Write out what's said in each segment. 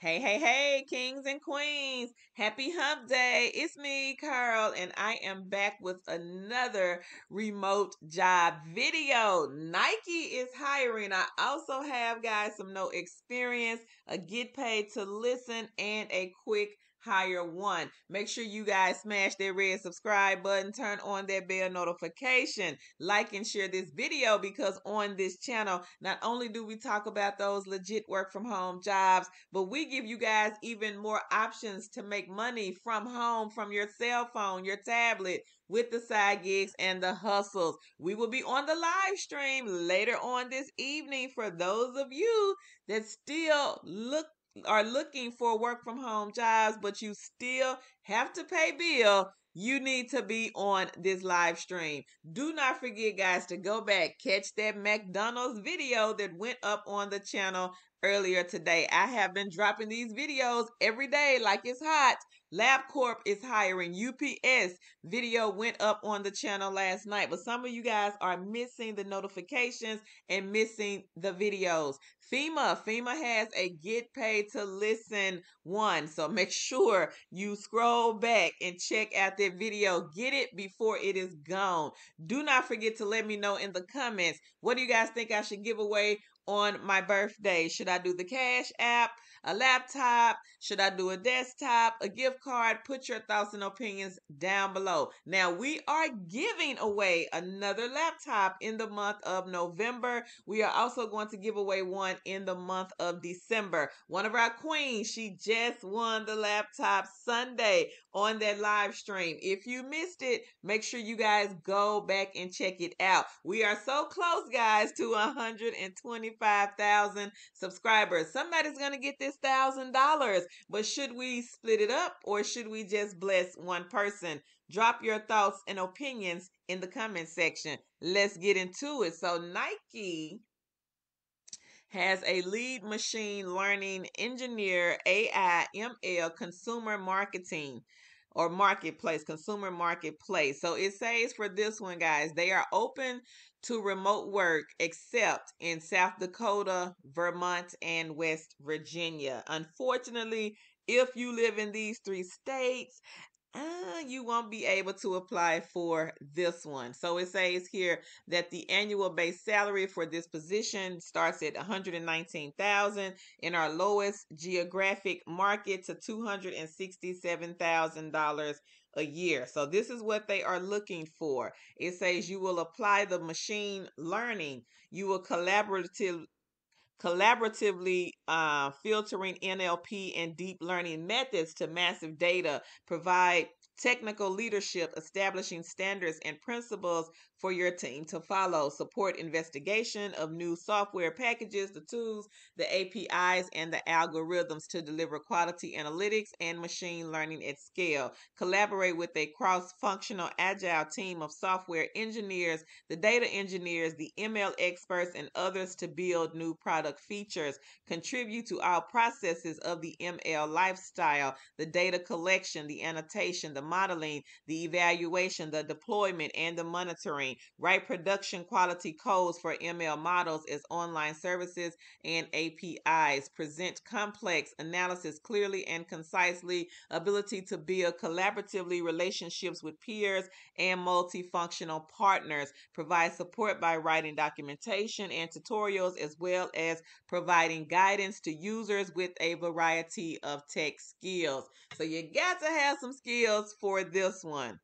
Hey, hey, hey, kings and queens. Happy hump day. It's me, Carl, and I am back with another remote job video. Nike is hiring. I also have, guys, some no experience, a get paid to listen, and a quick hire one. Make sure you guys smash that red subscribe button, turn on that bell notification, like and share this video, because on this channel, not only do we talk about those legit work from home jobs, but we give you guys even more options to make money from home, from your cell phone, your tablet, with the side gigs and the hustles. We will be on the live stream later on this evening for those of you that still are looking for work from home jobs, but you still have to pay bill. You need to be on this live stream. Do not forget, guys, to go back, catch that McDonald's video that went up on the channel earlier today. I have been dropping these videos every day like it's hot. LabCorp is hiring. UPS video went up on the channel last night, but some of you guys are missing the notifications and missing the videos. FEMA has a get paid to listen one, so make sure you scroll back and check out that video. Get it before it is gone. Do not forget to let me know in the comments, what do you guys think I should give away on my birthday? Should I do the Cash App, a laptop? Should I do a desktop, a gift card? Put your thoughts and opinions down below. Now, we are giving away another laptop in the month of November. We are also going to give away one in the month of December. One of our queens, she just won the laptop Sunday on that live stream. If you missed it, make sure you guys go back and check it out. We are so close, guys, to 125,000 subscribers. Somebody's going to get this $1,000, but should we split it up or should we just bless one person? Drop your thoughts and opinions in the comment section. Let's get into it. So Nike has a lead machine learning engineer, AI, ML, consumer marketing or marketplace, consumer marketplace. So it says for this one, guys, they are open to remote work, except in South Dakota, Vermont, and West Virginia. Unfortunately, if you live in these three states, you won't be able to apply for this one. So it says here that the annual base salary for this position starts at $119,000 in our lowest geographic market to $267,000 a year. So this is what they are looking for. It says you will apply the machine learning. You will collaboratively filtering NLP and deep learning methods to massive data, provide technical leadership, establishing standards and principles for your team to follow, support investigation of new software packages, the tools, the APIs, and the algorithms to deliver quality analytics and machine learning at scale, collaborate with a cross-functional agile team of software engineers, the data engineers, the ML experts, and others to build new product features, contribute to all processes of the ML lifestyle, the data collection, the annotation, the modeling, the evaluation, the deployment, and the monitoring. Write production quality codes for ML models as online services and APIs. Present complex analysis clearly and concisely. Ability to build collaboratively relationships with peers and multifunctional partners. Provide support by writing documentation and tutorials, as well as providing guidance to users with a variety of tech skills. So you got to have some skills for this one.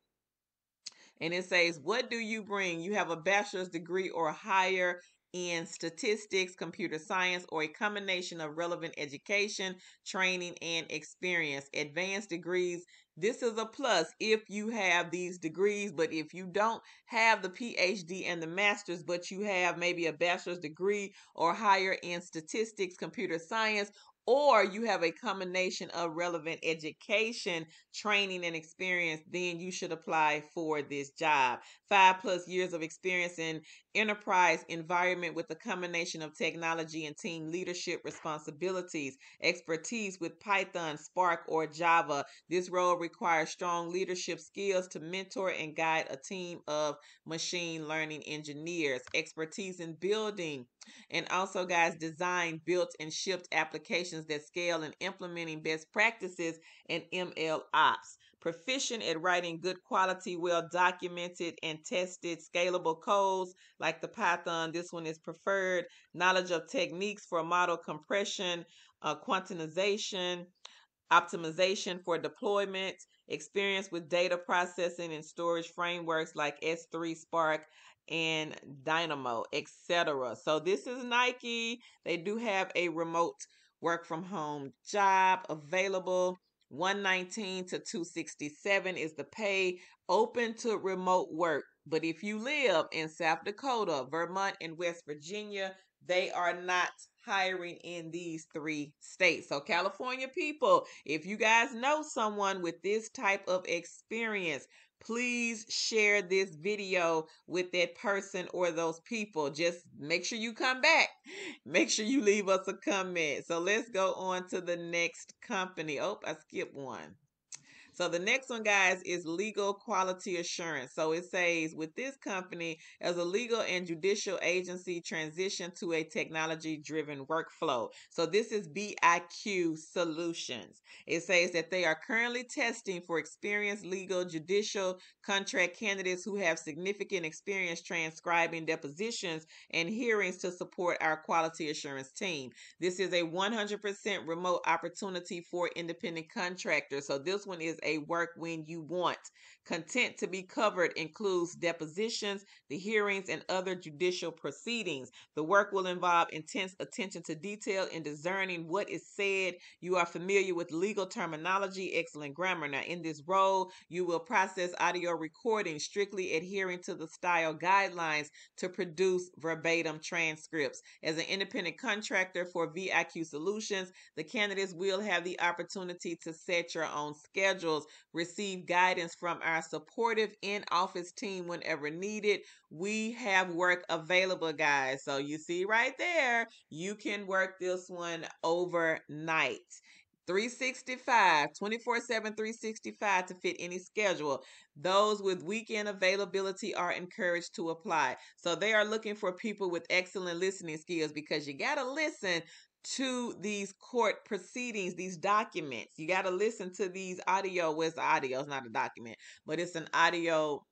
And it says, what do you bring? You have a bachelor's degree or higher in statistics, computer science, or a combination of relevant education, training, and experience. Advanced degrees, this is a plus if you have these degrees, but if you don't have the PhD and the master's, but you have maybe a bachelor's degree or higher in statistics, computer science, or you have a combination of relevant education, training, and experience, then you should apply for this job. 5+ years of experience in enterprise environment with a combination of technology and team leadership responsibilities, expertise with Python, Spark, or Java. This role requires strong leadership skills to mentor and guide a team of machine learning engineers, expertise in building, and also, guys, design, built, and shipped applications that scale and implementing best practices and ML ops. Proficient at writing good quality, well-documented and tested scalable codes like the Python. This one is preferred. Knowledge of techniques for model compression, quantization, optimization for deployment, experience with data processing and storage frameworks like S3, Spark, and Dynamo, etc. So this is Nike. They do have a remote work from home job available. $119 to $267 is the pay, open to remote work. But if you live in South Dakota, Vermont, and West Virginia, they are not hiring in these three states. So California people, if you guys know someone with this type of experience, please share this video with that person or those people. Just make sure you come back. Make sure you leave us a comment. So let's go on to the next company. Oh, I skipped one. So the next one, guys, is Legal Quality Assurance. So it says, with this company, as a legal and judicial agency transition to a technology-driven workflow. So this is BIQ Solutions. It says that they are currently testing for experienced legal, judicial, contract candidates who have significant experience transcribing depositions and hearings to support our quality assurance team. This is a 100% remote opportunity for independent contractors. So this one is a work when you want. Content to be covered includes depositions, the hearings, and other judicial proceedings. The work will involve intense attention to detail in discerning what is said. You are familiar with legal terminology, excellent grammar. Now, in this role, you will process audio recording, strictly adhering to the style guidelines to produce verbatim transcripts. As an independent contractor for VIQ Solutions, the candidates will have the opportunity to set your own schedules, receive guidance from our supportive in-office team whenever needed. We have work available, guys. So you see right there, you can work this one overnight. 365, 24/7, 365 to fit any schedule. Those with weekend availability are encouraged to apply. So they are looking for people with excellent listening skills, because you got to listen to these court proceedings, these documents. You got to listen to these audio. Where's the audio? It's not a document, but it's an audio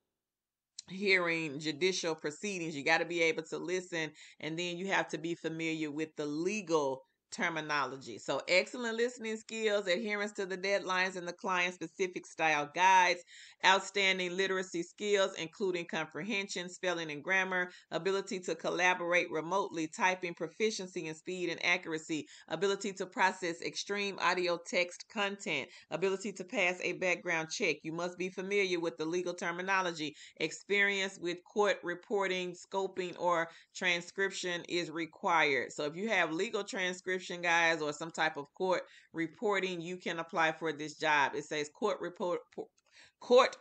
hearing, judicial proceedings. You got to be able to listen, and then you have to be familiar with the legal terminology. So excellent listening skills, adherence to the deadlines and the client-specific style guides, outstanding literacy skills, including comprehension, spelling and grammar, ability to collaborate remotely, typing proficiency in speed and accuracy, ability to process extreme audio text content, ability to pass a background check. You must be familiar with the legal terminology. Experience with court reporting, scoping, or transcription is required. So if you have legal transcription, guys, or some type of court reporting, you can apply for this job. It says court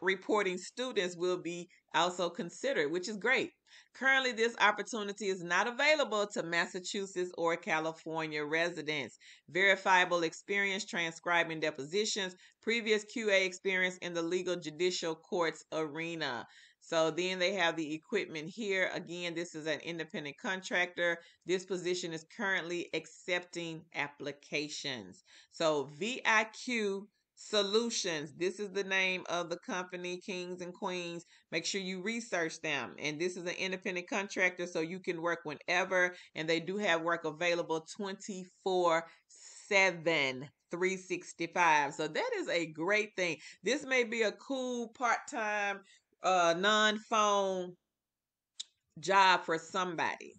reporting students will be also considered, which is great. Currently, this opportunity is not available to Massachusetts or California residents. Verifiable experience transcribing depositions, previous QA experience in the legal judicial courts arena. So then they have the equipment here. Again, this is an independent contractor. This position is currently accepting applications. So VIQ Solutions, this is the name of the company, kings and queens. Make sure you research them. And this is an independent contractor, so you can work whenever. And they do have work available 24/7. 365. So that is a great thing. This may be a cool part-time non-phone job for somebody.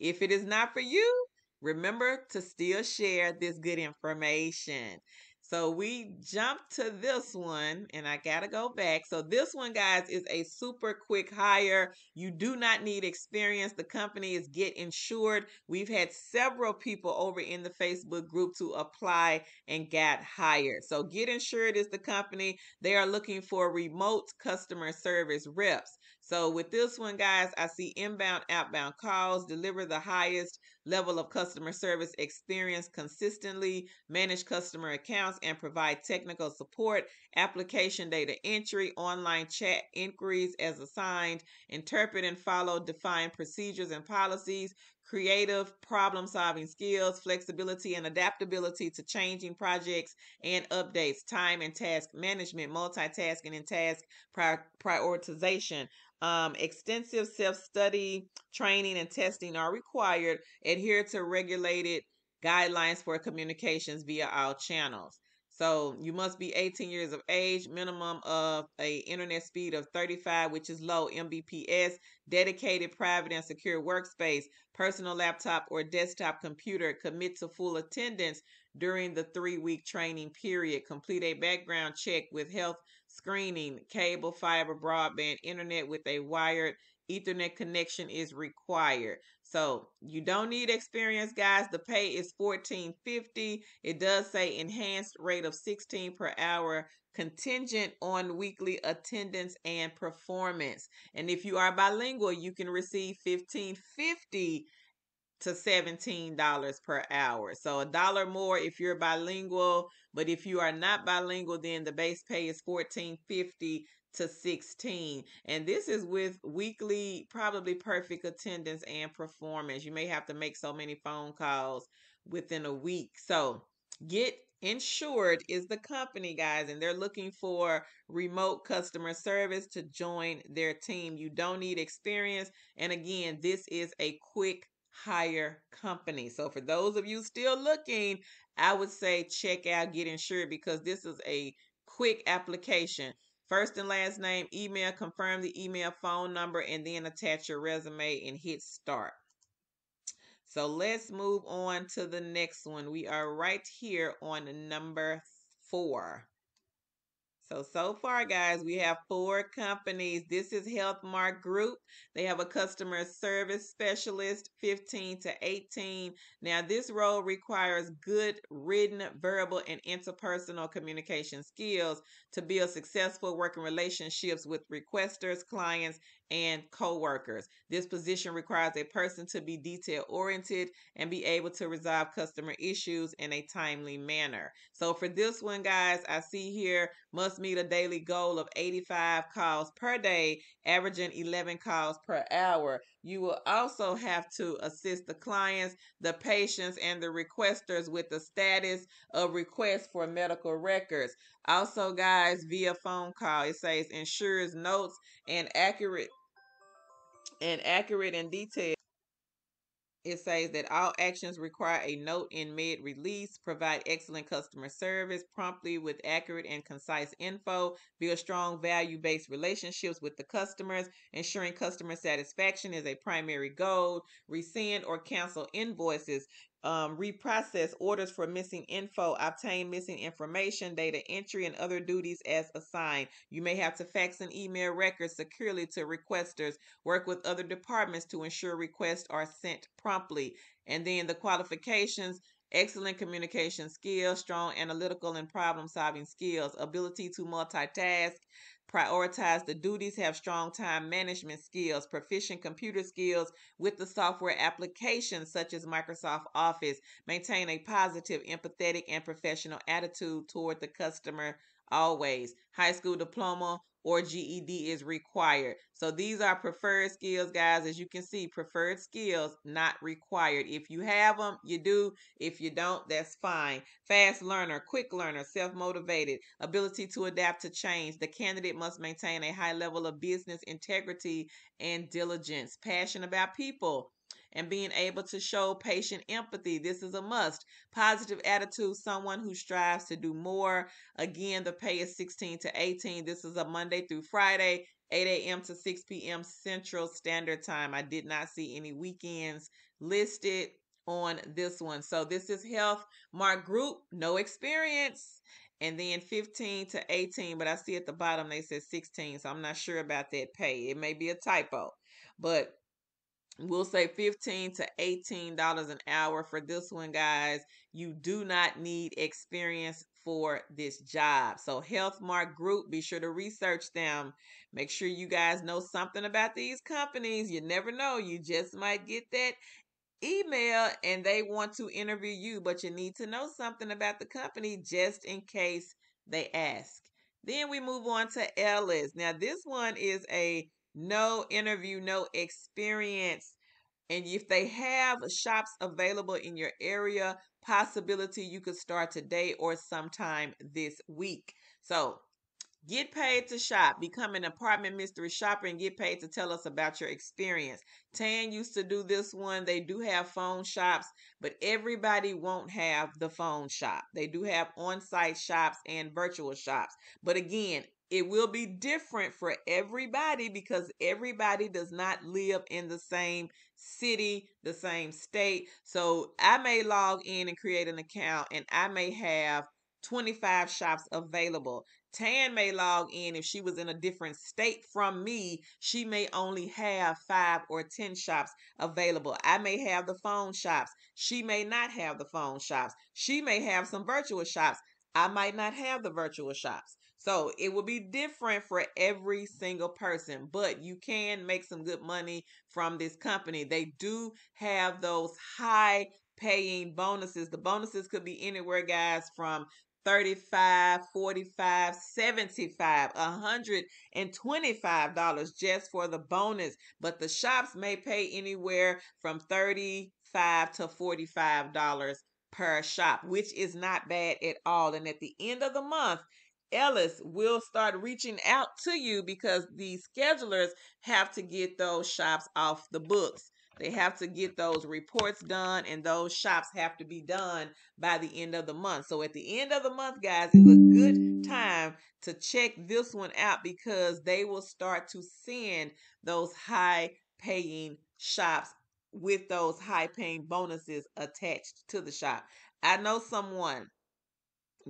If it is not for you, remember to still share this good information. So we jump to this one, and I got to go back. So this one, guys, is a super quick hire. You do not need experience. The company is Get Insured. We've had several people over in the Facebook group to apply and got hired. So Get Insured is the company. They are looking for remote customer service reps. So with this one, guys, I see inbound, outbound calls, deliver the highest level of customer service experience consistently, manage customer accounts, and provide technical support, application data entry, online chat inquiries as assigned, interpret and follow defined procedures and policies, creative problem-solving skills, flexibility and adaptability to changing projects and updates, time and task management, multitasking and task prioritization. Extensive self-study, training, and testing are required. Adhere to regulated guidelines for communications via all channels. So you must be 18 years of age, minimum of a internet speed of 35, which is low Mbps, dedicated private and secure workspace, personal laptop or desktop computer, commit to full attendance during the 3-week training period, complete a background check with health screening, cable, fiber, broadband, internet with a wired Ethernet connection is required. So you don't need experience, guys. The pay is $14.50. It does say enhanced rate of 16 per hour, contingent on weekly attendance and performance. And if you are bilingual, you can receive $15.50 to $17 per hour. So $1 more if you're bilingual, but if you are not bilingual, then the base pay is $14.50 to 16. And this is with weekly, probably perfect attendance and performance. You may have to make so many phone calls within a week. So Get Insured is the company, guys, and they're looking for remote customer service to join their team. You don't need experience. And again, this is a quick hire company. So for those of you still looking, I would say check out Get Insured because this is a quick application. First and last name, email, confirm the email, phone number, and then attach your resume and hit start. So let's move on to the next one. We are right here on number 4. So far, guys, we have 4 companies. This is Healthmark Group. They have a customer service specialist, 15 to 18. Now, this role requires good written, verbal, and interpersonal communication skills to build successful working relationships with requesters, clients, and co-workers. This position requires a person to be detail-oriented and be able to resolve customer issues in a timely manner. So for this one, guys, I see here must meet a daily goal of 85 calls per day, averaging 11 calls per hour. You will also have to assist the clients, the patients, and the requesters with the status of requests for medical records. Also, guys, via phone call, it says ensures notes and accurate and detailed. It says that all actions require a note in mid-release, provide excellent customer service promptly with accurate and concise info, build strong value-based relationships with the customers, ensuring customer satisfaction is a primary goal, rescind or cancel invoices, reprocess orders for missing info, obtain missing information, data entry, and other duties as assigned. You may have to fax and email records securely to requesters, work with other departments to ensure requests are sent promptly. And then the qualifications: excellent communication skills, strong analytical and problem-solving skills, ability to multitask, prioritize the duties, have strong time management skills, proficient computer skills with the software applications such as Microsoft Office, maintain a positive, empathetic, and professional attitude toward the customer always. High school diploma or GED is required. So these are preferred skills, guys. As you can see, preferred skills not required. If you have them, you do. If you don't, that's fine. Fast learner, quick learner, self-motivated, ability to adapt to change. The candidate must maintain a high level of business integrity and diligence, passion about people, and being able to show patient empathy. This is a must. Positive attitude, someone who strives to do more. Again, the pay is 16 to 18. This is a Monday through Friday, 8 a.m. to 6 p.m. Central Standard Time. I did not see any weekends listed on this one. So this is Healthmark Group, no experience. And then 15 to 18, but I see at the bottom they said 16, so I'm not sure about that pay. It may be a typo, but We'll say $15 to $18 an hour for this one, guys. You do not need experience for this job. So Healthmark Group, be sure to research them. Make sure you guys know something about these companies. You never know. You just might get that email and they want to interview you, but you need to know something about the company just in case they ask. Then we move on to Ellis. Now, this one is a no interview, no experience. And if they have shops available in your area, possibility you could start today or sometime this week. So get paid to shop. Become an apartment mystery shopper and get paid to tell us about your experience. Tan used to do this one. They do have phone shops, but everybody won't have the phone shop. They do have on-site shops and virtual shops. But again, it will be different for everybody because everybody does not live in the same city, the same state. So I may log in and create an account and I may have 25 shops available. Tan may log in. If she was in a different state from me, she may only have 5 or 10 shops available. I may have the phone shops. She may not have the phone shops. She may have some virtual shops. I might not have the virtual shops. So it will be different for every single person, but you can make some good money from this company. They do have those high paying bonuses. The bonuses could be anywhere, guys, from $35, $45, $75, $125 just for the bonus. But the shops may pay anywhere from $35 to $45 per shop, which is not bad at all. And at the end of the month, Ellis will start reaching out to you because the schedulers have to get those shops off the books. They have to get those reports done, and those shops have to be done by the end of the month. So at the end of the month, guys, it's a good time to check this one out because they will start to send those high-paying shops with those high-paying bonuses attached to the shop. I know someone.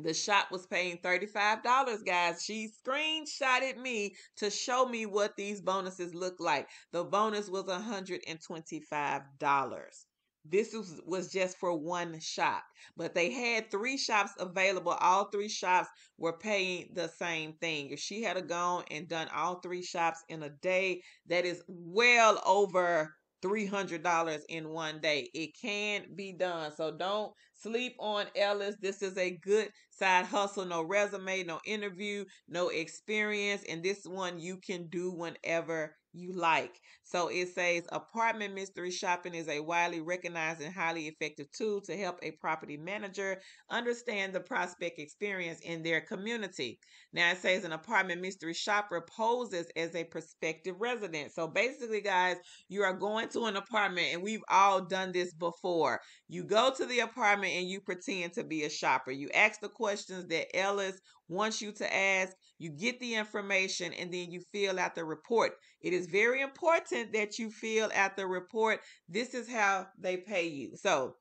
The shop was paying $35, guys. She screenshotted me to show me what these bonuses look like. The bonus was $125. This was just for one shop, but they had 3 shops available. All 3 shops were paying the same thing. If she had gone and done all 3 shops in a day, that is well over $300 in one day. It can be done. So don't sleep on Ellis. This is a good side hustle. No resume, no interview, no experience. And this one you can do whenever you like. So it says apartment mystery shopping is a widely recognized and highly effective tool to help a property manager understand the prospect experience in their community. Now it says an apartment mystery shopper poses as a prospective resident. So basically, guys, you are going to an apartment, and we've all done this before. You go to the apartment and you pretend to be a shopper. You ask the questions that Ellis wants you to ask. You get the information, and then you fill out the report. It is very important that you fill out the report. This is how they pay you. So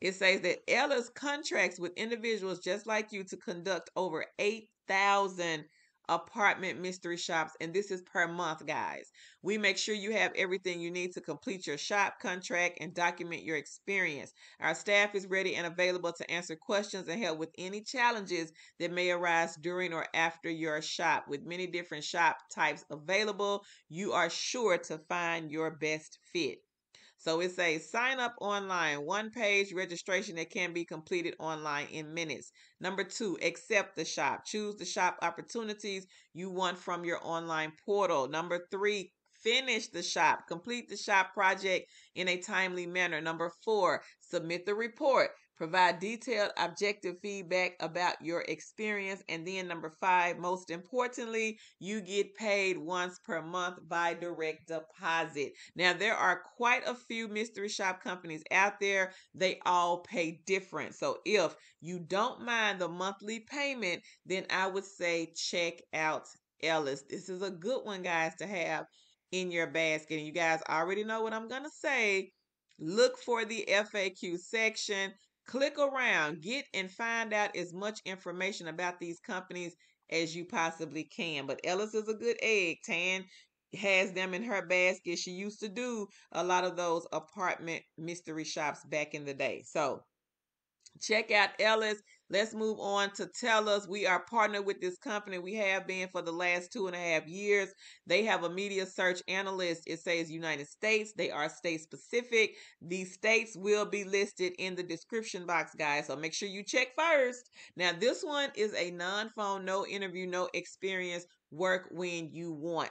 it says that Ellis contracts with individuals just like you to conduct over 8,000 apartment mystery shops, and this is per month, guys. We make sure you have everything you need to complete your shop contract and document your experience. Our staff is ready and available to answer questions and help with any challenges that may arise during or after your shop. With many different shop types available, you are sure to find your best fit. So it says sign up online, 1-page registration that can be completed online in minutes. Number 2, accept the shop. Choose the shop opportunities you want from your online portal. Number 3, finish the shop. Complete the shop project in a timely manner. Number 4, submit the report. Provide detailed, objective feedback about your experience. And then number 5, most importantly, you get paid once per month by direct deposit. Now, there are quite a few mystery shop companies out there. They all pay different. So if you don't mind the monthly payment, then I would say check out Ellis. This is a good one, guys, to have in your basket. And you guys already know what I'm going to say. Look for the FAQ section. Click around, get and find out as much information about these companies as you possibly can. But Ellis is a good egg, Tan. has them in her basket. She used to do a lot of those apartment mystery shops back in the day. So check out Ellis. Let's move on to Telus. We are partnered with this company. We have been for the last 2.5 years. They have a media search analyst. It says United States. They are state specific. These states will be listed in the description box, guys. So make sure you check first. Now, this one is a non-phone, no interview, no experience, work when you want.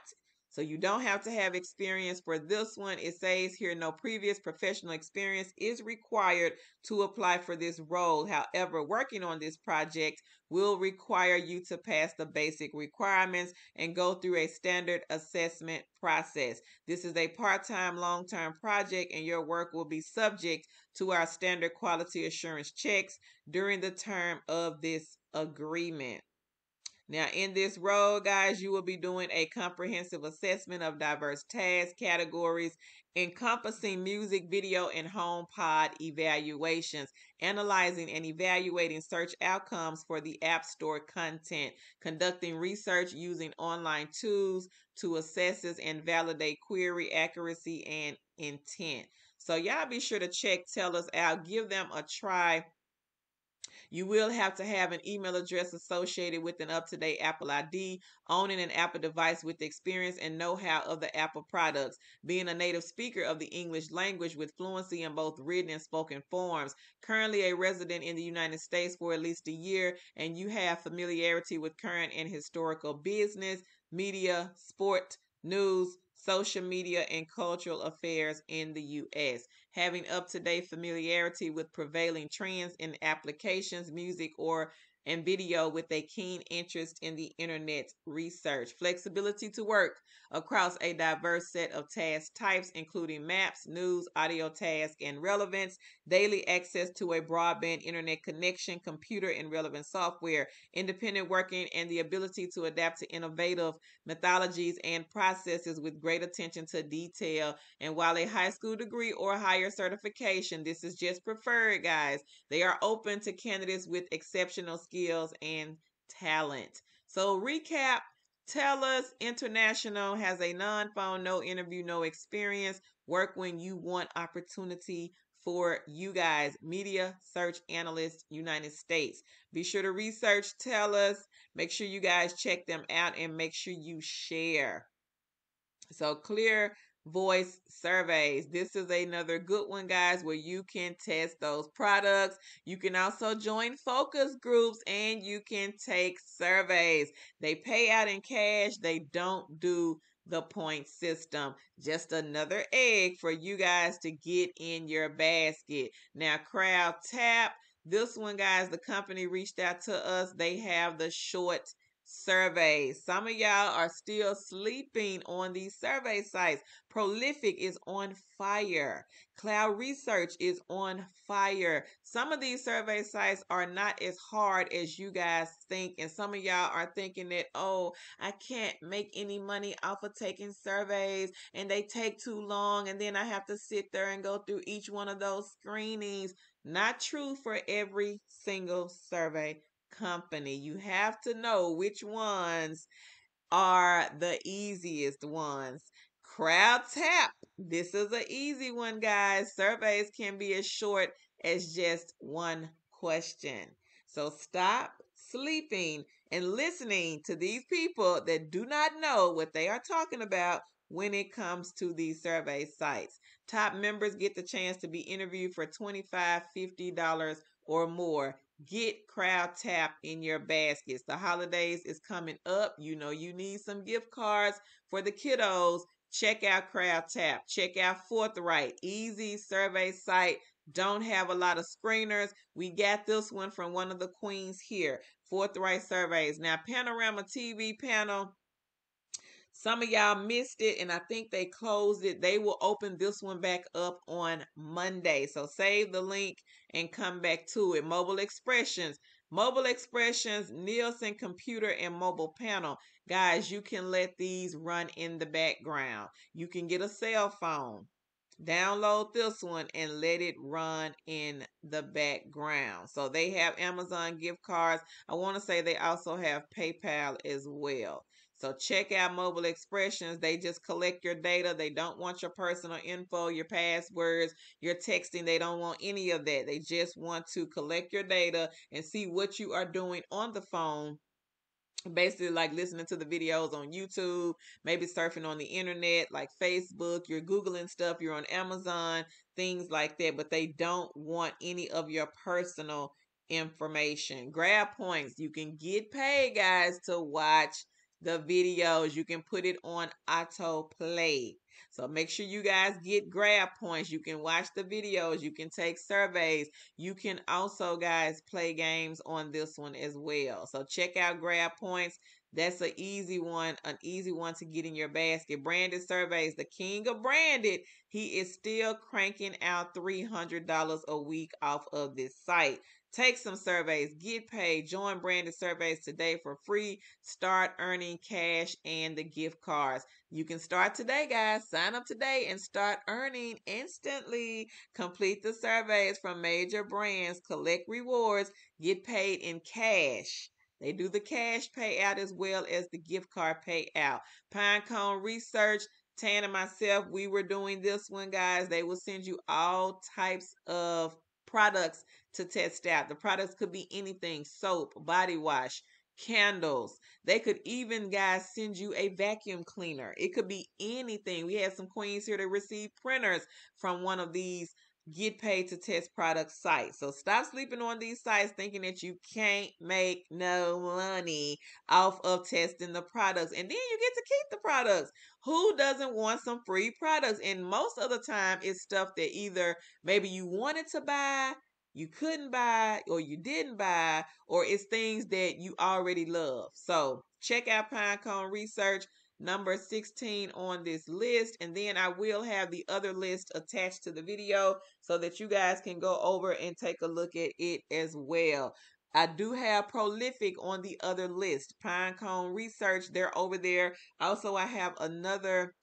So you don't have to have experience for this one. It says here, no previous professional experience is required to apply for this role. However, working on this project will require you to pass the basic requirements and go through a standard assessment process. This is a part-time, long-term project, and your work will be subject to our standard quality assurance checks during the term of this agreement. Now, in this role, guys, you will be doing a comprehensive assessment of diverse task categories, encompassing music, video, and home pod evaluations, analyzing and evaluating search outcomes for the App Store content, conducting research using online tools to assess and validate query accuracy and intent. So y'all be sure to check Telus out. Give them a try. You will have to have an email address associated with an up-to-date Apple ID, owning an Apple device with experience and know-how of the Apple products, being a native speaker of the English language with fluency in both written and spoken forms, currently a resident in the United States for at least a year, and you have familiarity with current and historical business, media, sport, news, social media, and cultural affairs in the U.S., having up-to-date familiarity with prevailing trends in applications, music, and video with a keen interest in the internet research, flexibility to work across a diverse set of task types, including maps, news, audio task, and relevance, daily access to a broadband internet connection, computer and relevant software, independent working, and the ability to adapt to innovative methodologies and processes with great attention to detail. And while a high school degree or higher certification, this is just preferred, guys. They are open to candidates with exceptional skills and talent. So recap, Telus International has a non-phone, no interview, no experience, work when you want opportunity for you guys, media search analyst, United States. Be sure to research Telus. Make sure you guys check them out and make sure you share. So ClearVoice surveys. This is another good one, guys, where you can test those products. You can also join focus groups and you can take surveys. They pay out in cash. They don't do the point system. Just another egg for you guys to get in your basket. Now, CrowdTap. This one, guys, the company reached out to us. They have the short surveys. Some of y'all are still sleeping on these survey sites. Prolific is on fire. Cloud Research is on fire. Some of these survey sites are not as hard as you guys think. And some of y'all are thinking that, oh, I can't make any money off of taking surveys and they take too long. And then I have to sit there and go through each one of those screenings. Not true for every single survey company. You have to know which ones are the easiest ones. CrowdTap. This is an easy one, guys. Surveys can be as short as just one question. So stop sleeping and listening to these people that do not know what they are talking about when it comes to these survey sites. Top members get the chance to be interviewed for $25, $50 or more. Get CrowdTap in your baskets. The holidays is coming up. You know you need some gift cards for the kiddos. Check out CrowdTap. Check out Forthright. Easy survey site. Don't have a lot of screeners. We got this one from one of the queens here. Forthright surveys. Now, Panorama TV panel. Some of y'all missed it, and I think they closed it. They will open this one back up on Monday. So save the link and come back to it. Mobile Expressions. Mobile Expressions, Nielsen computer, and mobile panel. Guys, you can let these run in the background. You can get a cell phone. Download this one and let it run in the background. So they have Amazon gift cards. I want to say they also have PayPal as well. So check out Mobile Expressions. They just collect your data. They don't want your personal info, your passwords, your texting. They don't want any of that. They just want to collect your data and see what you are doing on the phone. Basically, like listening to the videos on YouTube, maybe surfing on the internet, like Facebook, you're Googling stuff, you're on Amazon, things like that, but they don't want any of your personal information. Grab Points. You can get paid, guys, to watch the videos. You can put it on autoplay. So make sure you guys get Grab Points. You can watch the videos. You can take surveys. You can also, guys, play games on this one as well. So check out Grab Points. That's an easy one to get in your basket. Branded Surveys, the king of branded. He is still cranking out $300 a week off of this site. Take some surveys, get paid, join Branded Surveys today for free. Start earning cash and the gift cards. You can start today, guys. Sign up today and start earning instantly. Complete the surveys from major brands, collect rewards, get paid in cash. They do the cash payout as well as the gift card payout. Pinecone Research, Tan and myself, we were doing this one, guys. They will send you all types of products to test out. The products could be anything, soap, body wash, candles. They could even, guys, send you a vacuum cleaner. It could be anything. We had some queens here that received printers from one of these get paid to test product sites. So stop sleeping on these sites thinking that you can't make no money off of testing the products. And then you get to keep the products. Who doesn't want some free products? And most of the time it's stuff that either maybe you wanted to buy, you couldn't buy, or you didn't buy, or it's things that you already love. So check out Pinecone Research, number 16 on this list, and then I will have the other list attached to the video so that you guys can go over and take a look at it as well. I do have Prolific on the other list, Pinecone Research, they're over there. Also, I have another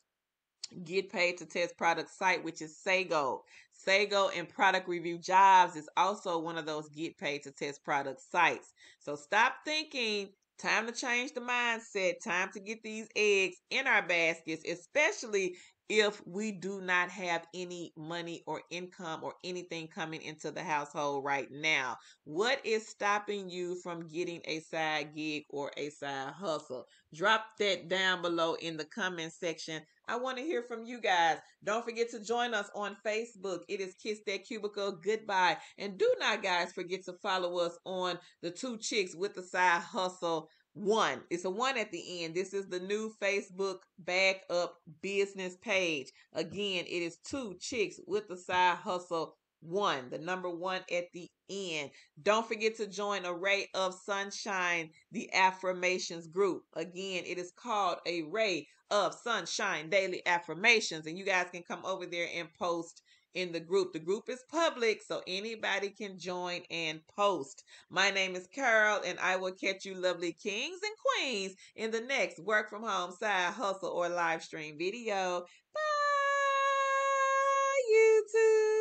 get paid to test product site, which is Sago. Sago and Product Review Jobs is also one of those get paid to test product sites. So stop thinking. Time to change the mindset. Time to get these eggs in our baskets, especially if we do not have any money or income or anything coming into the household right now. What is stopping you from getting a side gig or a side hustle? Drop that down below in the comment section. I want to hear from you guys. Don't forget to join us on Facebook. It is Kiss That Cubicle. Goodbye. And do not, guys, forget to follow us on the Two Chicks with the Side Hustle. One. It's a one at the end. This is the new Facebook backup business page. Again, it is Two Chicks with the Side Hustle. One, the number one at the end. Don't forget to join a Ray of Sunshine, the affirmations group. Again, it is called a Ray of Sunshine Daily Affirmations, and you guys can come over there and post in the group. The group is public, so anybody can join and post. My name is Carol, and I will catch you lovely kings and queens in the next work from home, side hustle, or live stream video. Bye, YouTube.